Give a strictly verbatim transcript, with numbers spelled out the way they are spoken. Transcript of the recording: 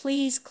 Please